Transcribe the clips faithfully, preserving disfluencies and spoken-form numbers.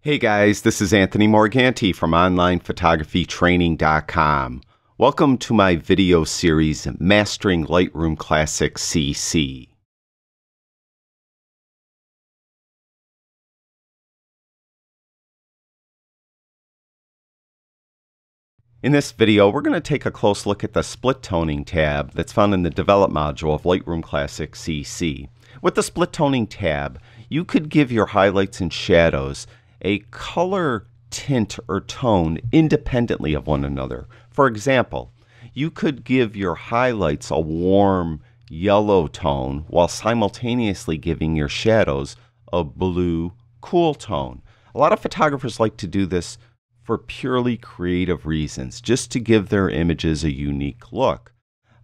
Hey guys, this is Anthony Morganti from Online Photography Training dot com. Welcome to my video series, Mastering Lightroom Classic C C. In this video, we're going to take a close look at the Split Toning tab that's found in the Develop module of Lightroom Classic C C. With the Split Toning tab, you could give your highlights and shadows a color, tint, or tone independently of one another. For example, you could give your highlights a warm yellow tone while simultaneously giving your shadows a blue cool tone. A lot of photographers like to do this for purely creative reasons, just to give their images a unique look.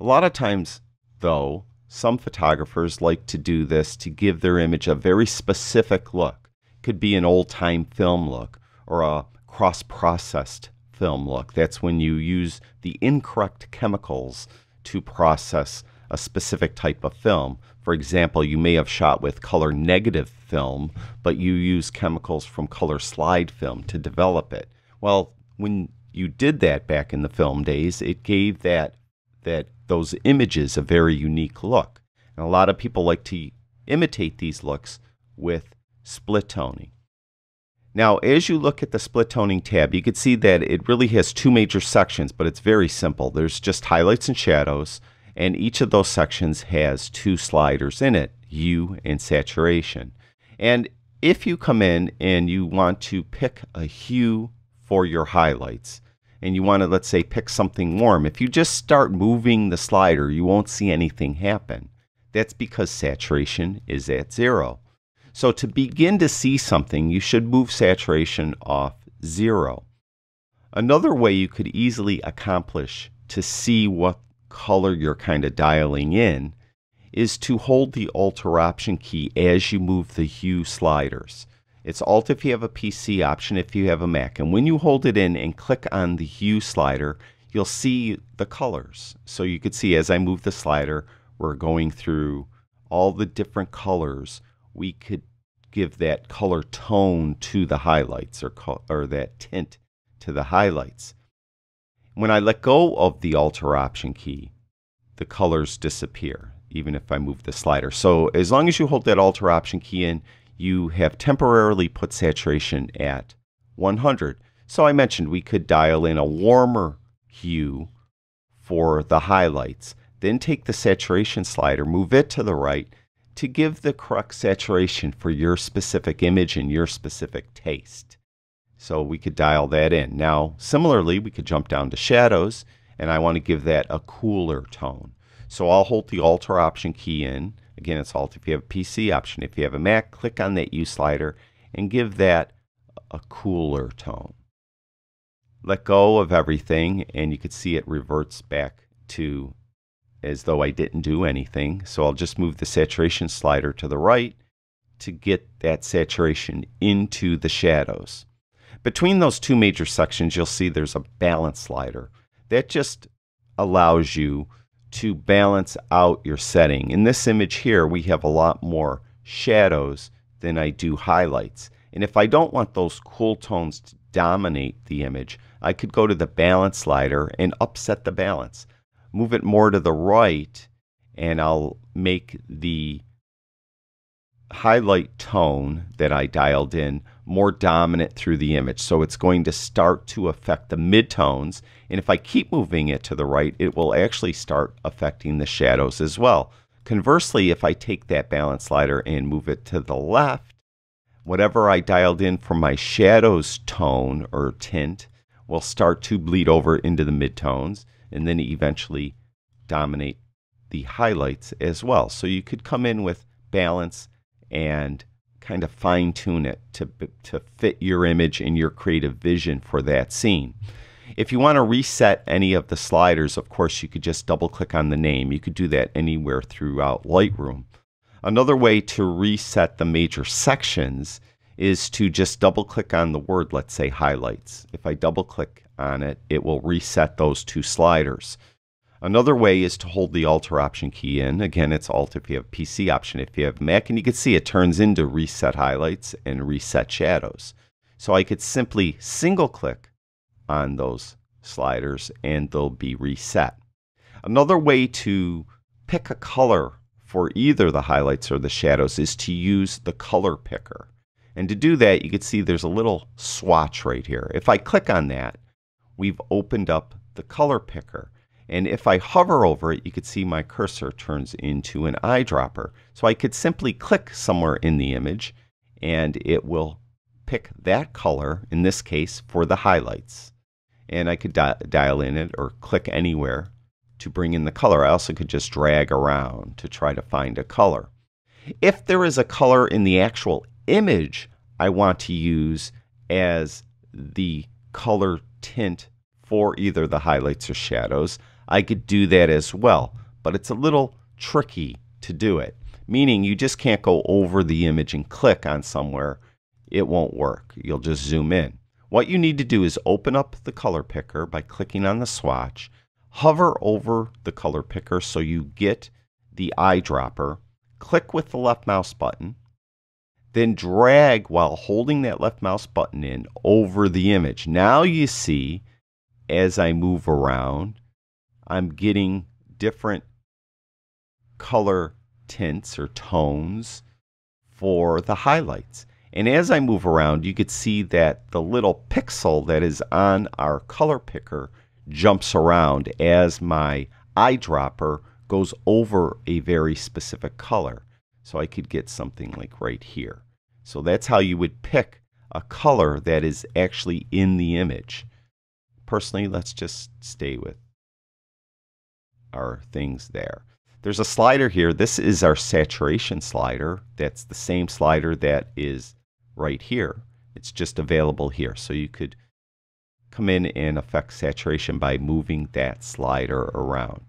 A lot of times, though, some photographers like to do this to give their image a very specific look. Could be an old-time film look or a cross-processed film look. That's when you use the incorrect chemicals to process a specific type of film. For example, you may have shot with color negative film, but you use chemicals from color slide film to develop it. Well, when you did that back in the film days, it gave that that those images a very unique look. And a lot of people like to imitate these looks with split toning. Now, as you look at the split toning tab, you can see that it really has two major sections, but it's very simple. There's just highlights and shadows, and each of those sections has two sliders in it, hue and saturation. And if you come in and you want to pick a hue for your highlights, and you want to, let's say, pick something warm, if you just start moving the slider, you won't see anything happen. That's because saturation is at zero. So to begin to see something, you should move saturation off zero. Another way you could easily accomplish to see what color you're kind of dialing in is to hold the Alt or Option key as you move the hue sliders. It's Alt if you have a P C, Option if you have a Mac. And when you hold it in and click on the hue slider, you'll see the colors. So you could see as I move the slider, we're going through all the different colors. We could give that color tone to the highlights or, or that tint to the highlights. When I let go of the Alt or Option key, the colors disappear, even if I move the slider. So as long as you hold that Alt or Option key in, you have temporarily put saturation at one hundred. So I mentioned we could dial in a warmer hue for the highlights. Then take the saturation slider, move it to the right, to give the correct saturation for your specific image and your specific taste. So we could dial that in. Now, similarly, we could jump down to shadows, and I want to give that a cooler tone. So I'll hold the Alt or Option key in. Again, it's Alt if you have a P C, Option if you have a Mac. Click on that U slider and give that a cooler tone. Let go of everything, and you could see it reverts back to as though I didn't do anything. So I'll just move the saturation slider to the right to get that saturation into the shadows. Between those two major sections, you'll see there's a balance slider. That just allows you to balance out your setting. In this image here, we have a lot more shadows than I do highlights. And if I don't want those cool tones to dominate the image, I could go to the balance slider and upset the balance. Move it more to the right, and I'll make the highlight tone that I dialed in more dominant through the image. So it's going to start to affect the midtones, and if I keep moving it to the right, it will actually start affecting the shadows as well. Conversely, if I take that balance slider and move it to the left, whatever I dialed in for my shadows tone or tint will start to bleed over into the midtones, and then eventually dominate the highlights as well. So you could come in with balance and kind of fine-tune it to, to fit your image and your creative vision for that scene. If you want to reset any of the sliders, of course, you could just double-click on the name. You could do that anywhere throughout Lightroom. Another way to reset the major sections is to just double-click on the word, let's say, highlights. If I double-click on it, it will reset those two sliders. Another way is to hold the Alt or Option key in. Again, it's Alt if you have P C, Option if you have Mac, and you can see it turns into Reset Highlights and Reset Shadows. So I could simply single click on those sliders and they'll be reset. Another way to pick a color for either the highlights or the shadows is to use the color picker. And to do that, you can see there's a little swatch right here. If I click on that, we've opened up the color picker. And if I hover over it, you can see my cursor turns into an eyedropper. So I could simply click somewhere in the image and it will pick that color, in this case, for the highlights. And I could di- dial in it or click anywhere to bring in the color. I also could just drag around to try to find a color. If there is a color in the actual image I want to use as the color tint for either the highlights or shadows, I could do that as well, but it's a little tricky to do it, meaning you just can't go over the image and click on somewhere. It won't work. You'll just zoom in. What you need to do is open up the color picker by clicking on the swatch, hover over the color picker so you get the eyedropper, click with the left mouse button, then drag while holding that left mouse button in over the image. Now you see, as I move around, I'm getting different color tints or tones for the highlights. And as I move around, you could see that the little pixel that is on our color picker jumps around as my eyedropper goes over a very specific color. So I could get something like right here. So that's how you would pick a color that is actually in the image. Personally, let's just stay with our things there. There's a slider here. This is our saturation slider. That's the same slider that is right here. It's just available here. So you could come in and affect saturation by moving that slider around.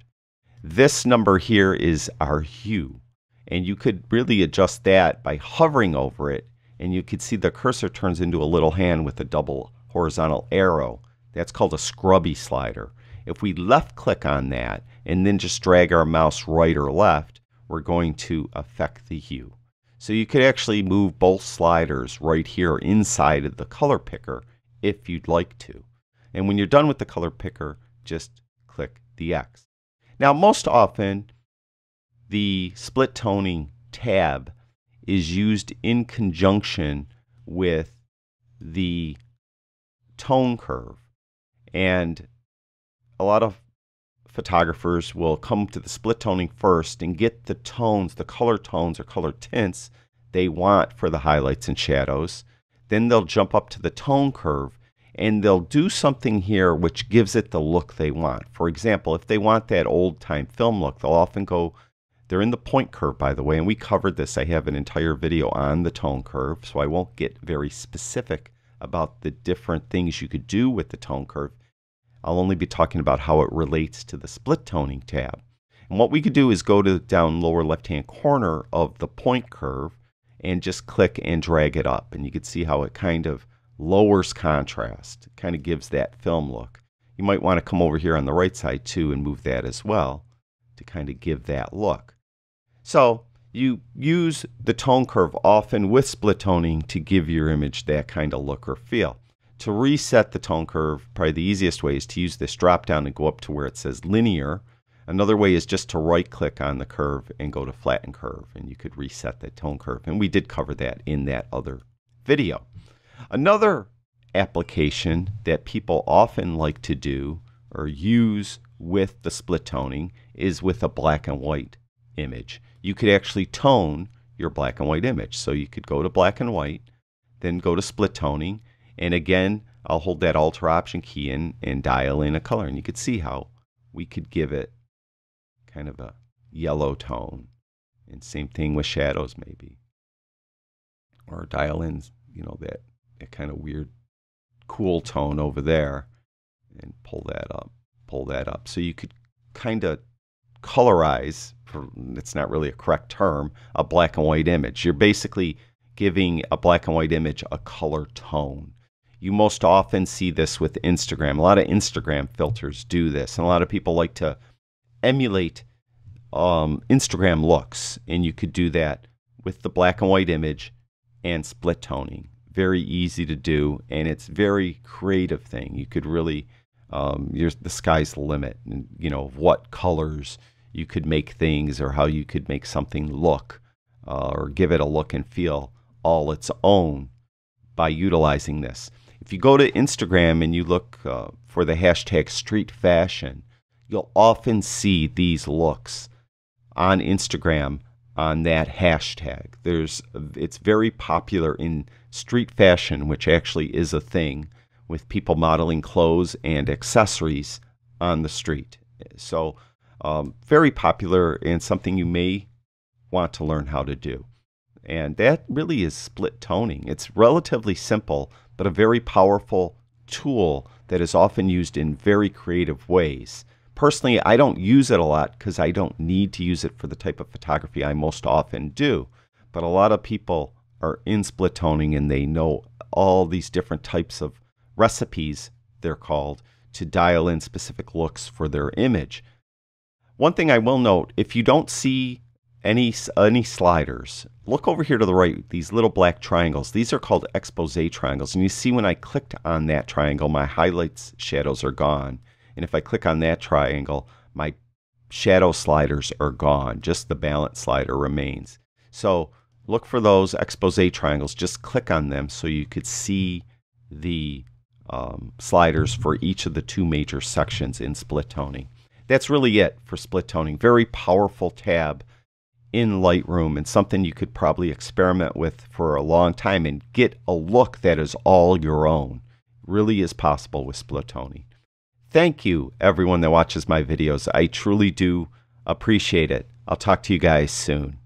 This number here is our hue. And you could really adjust that by hovering over it. And you could see the cursor turns into a little hand with a double horizontal arrow. That's called a scrubby slider. If we left click on that and then just drag our mouse right or left, we're going to affect the hue. So you could actually move both sliders right here inside of the color picker if you'd like to. And when you're done with the color picker, just click the X. Now most often the split toning tab is used in conjunction with the tone curve. And a lot of photographers will come to the split toning first and get the tones, the color tones or color tints they want for the highlights and shadows. Then they'll jump up to the tone curve and they'll do something here which gives it the look they want. For example, if they want that old-time film look, they'll often go, they're in the point curve, by the way, and we covered this. I have an entire video on the tone curve, so I won't get very specific about the different things you could do with the tone curve. I'll only be talking about how it relates to the split toning tab. And what we could do is go to down lower left-hand corner of the point curve and just click and drag it up. And you can see how it kind of lowers contrast, kind of gives that film look. You might want to come over here on the right side too and move that as well to kind of give that look. So you use the tone curve often with split toning to give your image that kind of look or feel. To reset the tone curve, probably the easiest way is to use this drop down and go up to where it says linear. Another way is just to right click on the curve and go to flatten curve, and you could reset the tone curve. And we did cover that in that other video. Another application that people often like to do or use with the split toning is with a black and white image. You could actually tone your black and white image. So you could go to black and white, then go to split toning. And again, I'll hold that Alt or Option key in and dial in a color. And you could see how we could give it kind of a yellow tone. And same thing with shadows maybe. Or dial in, you know, that, that kind of weird cool tone over there and pull that up, pull that up. So you could kind of colorize, it's not really a correct term, a black and white image. You're basically giving a black and white image a color tone. You most often see this with Instagram. A lot of Instagram filters do this, and a lot of people like to emulate um, Instagram looks, and you could do that with the black and white image and split toning very easy to do, and it's very creative thing. You could really, um, you're, the sky's the limit, and, you know, what colors you could make things, or how you could make something look, uh, or give it a look and feel all its own by utilizing this. If you go to Instagram and you look uh, for the hashtag street fashion, you'll often see these looks on Instagram on that hashtag. There's, it's very popular in street fashion, which actually is a thing, with people modeling clothes and accessories on the street. So um, very popular, and something you may want to learn how to do. And that really is split toning. It's relatively simple, but a very powerful tool that is often used in very creative ways. Personally, I don't use it a lot because I don't need to use it for the type of photography I most often do. But a lot of people are in split toning, and they know all these different types of recipes, they're called, to dial in specific looks for their image. One thing I will note, if you don't see any, any sliders, look over here to the right, these little black triangles. These are called expose triangles. And you see when I clicked on that triangle, my highlights shadows are gone. And if I click on that triangle, my shadow sliders are gone. Just the balance slider remains. So look for those expose triangles. Just click on them so you could see the um, sliders for each of the two major sections in split toning. That's really it for split toning. Very powerful tab in Lightroom, and something you could probably experiment with for a long time and get a look that is all your own. Really is possible with split toning. Thank you, everyone that watches my videos. I truly do appreciate it. I'll talk to you guys soon.